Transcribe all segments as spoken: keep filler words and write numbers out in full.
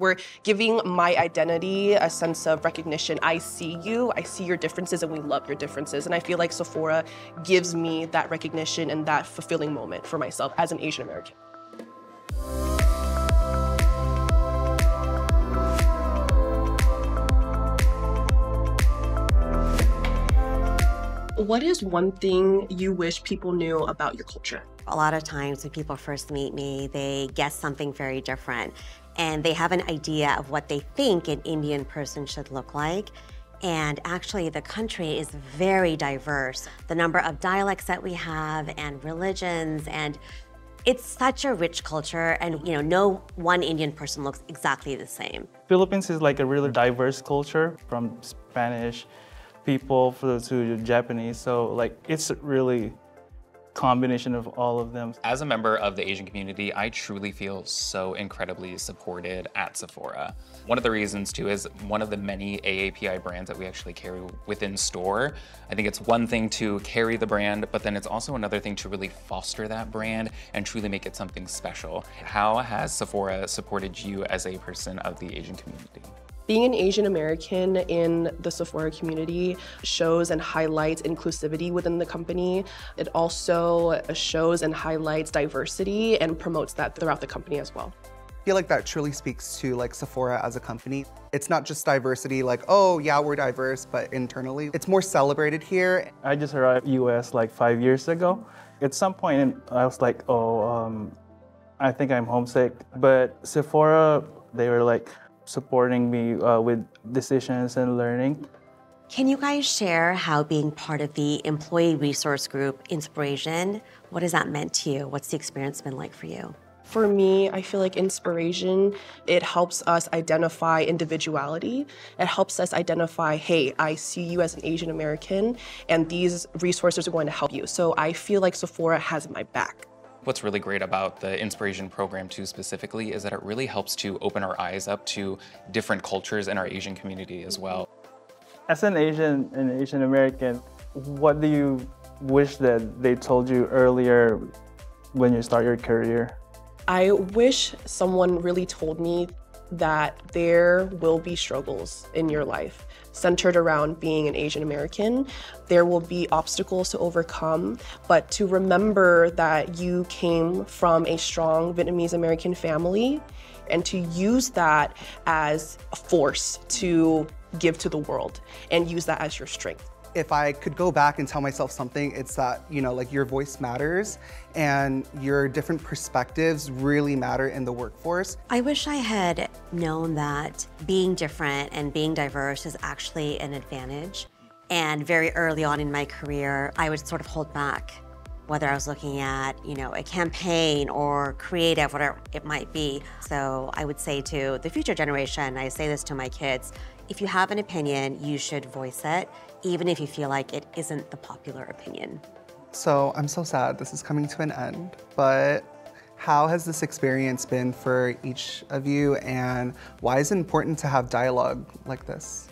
We're giving my identity a sense of recognition. I see you, I see your differences, and we love your differences. And I feel like Sephora gives me that recognition and that fulfilling moment for myself as an Asian American. What is one thing you wish people knew about your culture? A lot of times when people first meet me, they guess something very different. And they have an idea of what they think an Indian person should look like. And actually, the country is very diverse. The number of dialects that we have and religions, and it's such a rich culture. And you know, no one Indian person looks exactly the same. Philippines is like a really diverse culture, from Spanish people to Japanese. So like, it's really combination of all of them. As a member of the Asian community, I truly feel so incredibly supported at Sephora. One of the reasons too is one of the many A A P I brands that we actually carry within store. I think it's one thing to carry the brand, but then it's also another thing to really foster that brand and truly make it something special. How has Sephora supported you as a person of the Asian community? Being an Asian American in the Sephora community shows and highlights inclusivity within the company. It also shows and highlights diversity and promotes that throughout the company as well. I feel like that truly speaks to like Sephora as a company. It's not just diversity like, oh yeah, we're diverse, but internally, it's more celebrated here. I just arrived in the U S like five years ago. At some point I was like, oh, um, I think I'm homesick. But Sephora, they were like, supporting me uh, with decisions and learning. Can you guys share how being part of the employee resource group, InspirAsian, what has that meant to you? What's the experience been like for you? For me, I feel like InspirAsian, it helps us identify individuality. It helps us identify, hey, I see you as an Asian American, and these resources are going to help you. So I feel like Sephora has my back. What's really great about the InspirAsian program too specifically is that it really helps to open our eyes up to different cultures in our Asian community as well. As an Asian and Asian American, what do you wish that they told you earlier when you start your career? I wish someone really told me that there will be struggles in your life centered around being an Asian American. There will be obstacles to overcome, but to remember that you came from a strong Vietnamese American family and to use that as a force to give to the world and use that as your strength. If I could go back and tell myself something, it's that, you know, like your voice matters and your different perspectives really matter in the workforce. I wish I had known that being different and being diverse is actually an advantage. And very early on in my career, I would sort of hold back, whether I was looking at, you know, a campaign or creative, whatever it might be. So I would say to the future generation, I say this to my kids, if you have an opinion, you should voice it, even if you feel like it isn't the popular opinion. So I'm so sad this is coming to an end, but how has this experience been for each of you, and why is it important to have dialogue like this?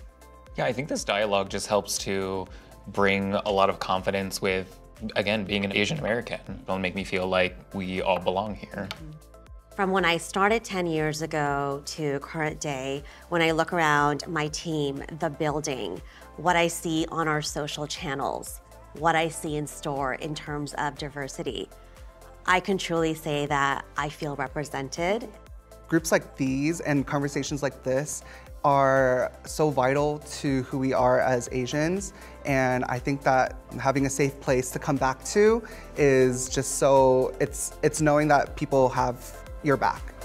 Yeah, I think this dialogue just helps to bring a lot of confidence with, again, being an Asian American. It'll make me feel like we all belong here. Mm-hmm. From when I started ten years ago to current day, when I look around my team, the building, what I see on our social channels, what I see in store in terms of diversity, I can truly say that I feel represented. Groups like these and conversations like this are so vital to who we are as Asians. And I think that having a safe place to come back to is just so, it's, it's knowing that people have your back.